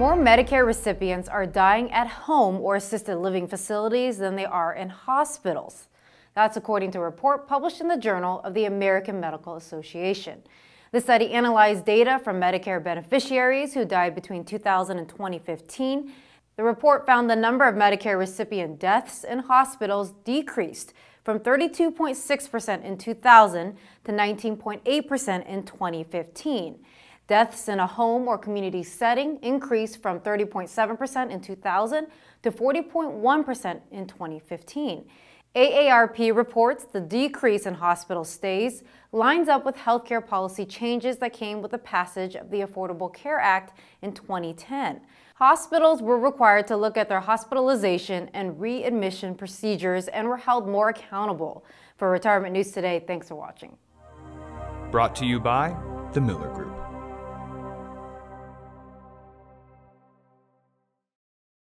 More Medicare recipients are dying at home or assisted living facilities than they are in hospitals. That's according to a report published in the Journal of the American Medical Association. The study analyzed data from Medicare beneficiaries who died between 2000 and 2015. The report found the number of Medicare recipient deaths in hospitals decreased from 32.6% in 2000 to 19.8% in 2015. Deaths in a home or community setting increased from 30.7% in 2000 to 40.1% in 2015. AARP reports the decrease in hospital stays lines up with healthcare policy changes that came with the passage of the Affordable Care Act in 2010. Hospitals were required to look at their hospitalization and readmission procedures and were held more accountable. For Retirement News Today, thanks for watching. Brought to you by the Miller Group.